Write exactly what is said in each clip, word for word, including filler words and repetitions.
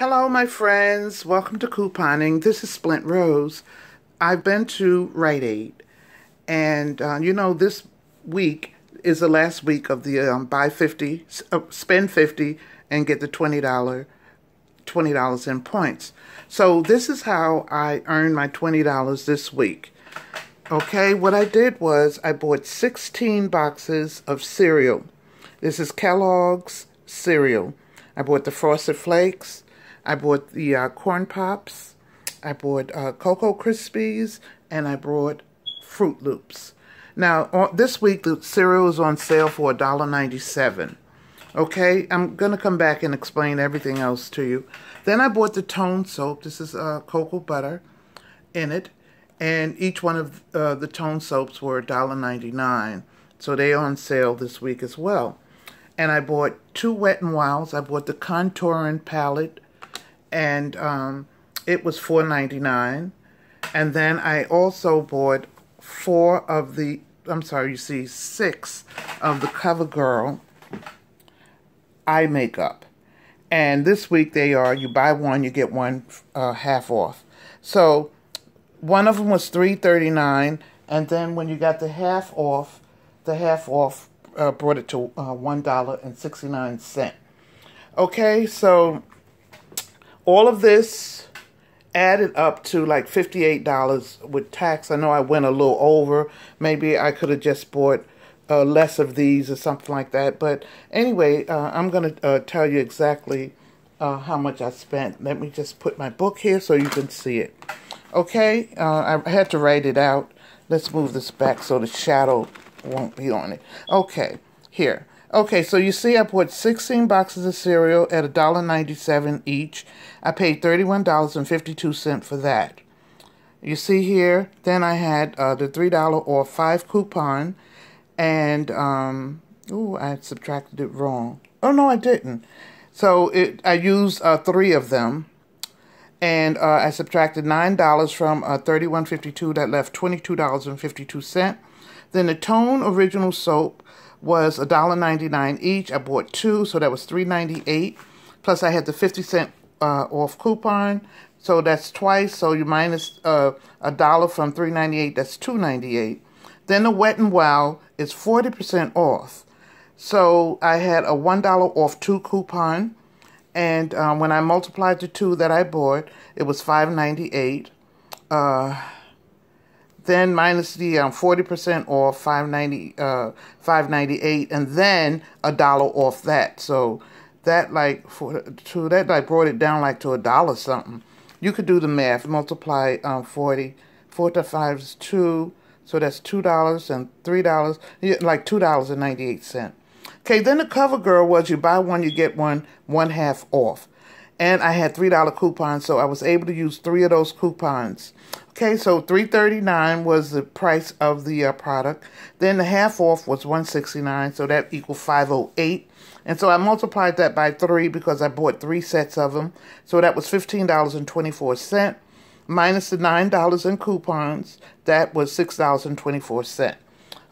Hello my friends, welcome to Couponing. This is Splint Rose. I've been to Rite Aid and uh, you know, this week is the last week of the um, buy fifty, uh, spend fifty and get the twenty dollars twenty dollars in points. So this is how I earned my twenty dollars this week. Okay, what I did was I bought sixteen boxes of cereal. This is Kellogg's cereal. I bought the Frosted Flakes. I bought the uh, Corn Pops. I bought uh, Cocoa Krispies. And I bought Fruit Loops. Now, on, this week, the cereal is on sale for a dollar ninety-seven. Okay, I'm going to come back and explain everything else to you. Then I bought the Tone Soap. This is uh, cocoa butter in it. And each one of uh, the Tone Soaps were a dollar ninety-nine. So they're on sale this week as well. And I bought two Wet n' Wilds. I bought the Contouring Palette. And um, it was four ninety-nine. And then I also bought four of the, I'm sorry, you see, six of the CoverGirl eye makeup. And this week they are, you buy one, you get one uh, half off. So one of them was three thirty-nine, and then when you got the half off, the half off uh, brought it to uh, one dollar sixty-nine. Okay, so all of this added up to like fifty-eight dollars with tax. I know I went a little over. Maybe I could have just bought uh, less of these or something like that. But anyway, uh, I'm going to uh, tell you exactly uh, how much I spent. Let me just put my book here so you can see it. Okay, uh, I had to write it out. Let's move this back so the shadow won't be on it. Okay, here. Okay, so you see I bought sixteen boxes of cereal at a dollar ninety-seven each. I paid thirty-one dollars and fifty-two cents for that. You see here, then I had uh, the three dollar or five coupon. And, um, ooh, I subtracted it wrong. Oh, no, I didn't. So it, I used uh, three of them. And uh, I subtracted nine dollars from uh, thirty-one fifty-two. That left twenty-two dollars and fifty-two cents. Then the Tone Original Soap was a dollar ninety-nine each. I bought two, so that was three ninety-eight. Plus I had the fifty cent uh, off coupon. So that's twice. So you minus a uh, dollar from three ninety-eight. That's two ninety-eight. Then the Wet n' Wild is forty percent off. So I had a one dollar off two coupon. And um, when I multiplied the two that I bought, it was five ninety-eight. Uh, then minus the um, forty percent off, five ninety, uh, five ninety-eight, and then a dollar off that. So that like for to that like brought it down like to a dollar something. You could do the math. Multiply um, forty, four to five is two, so that's two dollars and three dollars, like two dollars and ninety-eight cents. Okay, then the CoverGirl was you buy one, you get one, one half off. And I had three dollar coupons, so I was able to use three of those coupons. Okay, so three thirty-nine was the price of the uh, product. Then the half off was one sixty-nine, so that equaled five oh eight. And so I multiplied that by three because I bought three sets of them. So that was fifteen dollars and twenty-four cents minus the nine dollars in coupons. That was six dollars and twenty-four cents.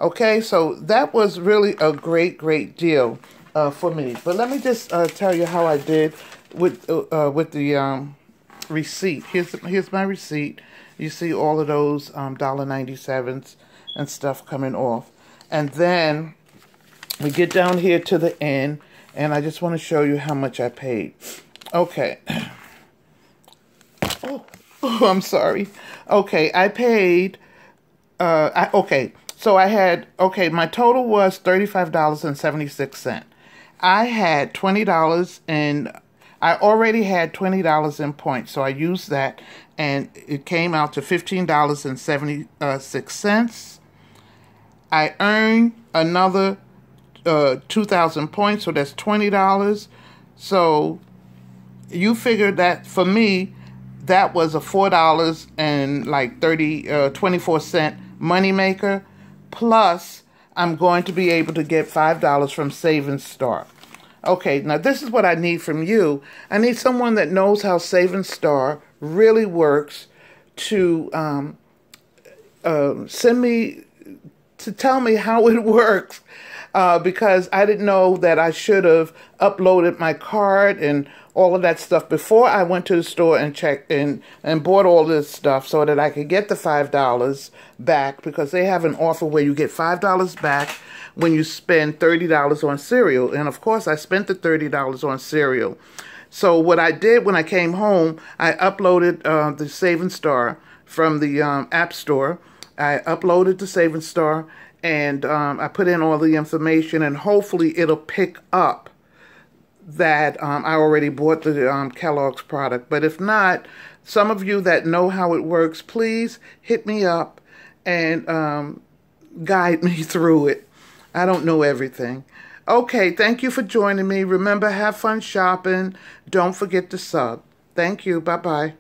Okay, so that was really a great, great deal uh, for me. But let me just uh, tell you how I did with uh, with the um, receipt. Here's here's my receipt. You see all of those um, a dollar ninety-sevens and stuff coming off. And then we get down here to the end, and I just want to show you how much I paid. Okay. Oh, oh I'm sorry. Okay, I paid... Uh, I, okay. So I had, okay, my total was thirty-five dollars and seventy-six cents. I had twenty dollars and I already had twenty dollars in points. So I used that and it came out to fifteen dollars and seventy-six cents. I earned another uh, two thousand points. So that's twenty dollars. So you figure that for me, that was a four dollars and like thirty, uh, twenty-four cent moneymaker. Plus, I'm going to be able to get five dollars from Saving Star. Okay, now this is what I need from you. I need someone that knows how Saving Star really works to um, uh, send me, to tell me how it works. Uh, because I didn't know that I should have uploaded my card and all of that stuff before I went to the store and checked in and bought all this stuff so that I could get the five dollars back, because they have an offer where you get five dollars back when you spend thirty dollars on cereal. And of course, I spent the thirty dollars on cereal. So what I did when I came home, I uploaded uh, the Saving Star from the um, App Store. I uploaded the Saving Star, and um, I put in all the information, and hopefully it'll pick up that um, I already bought the um, Kellogg's product. But if not, some of you that know how it works, please hit me up and um, guide me through it. I don't know everything. Okay, thank you for joining me. Remember, have fun shopping. Don't forget to sub. Thank you. Bye-bye.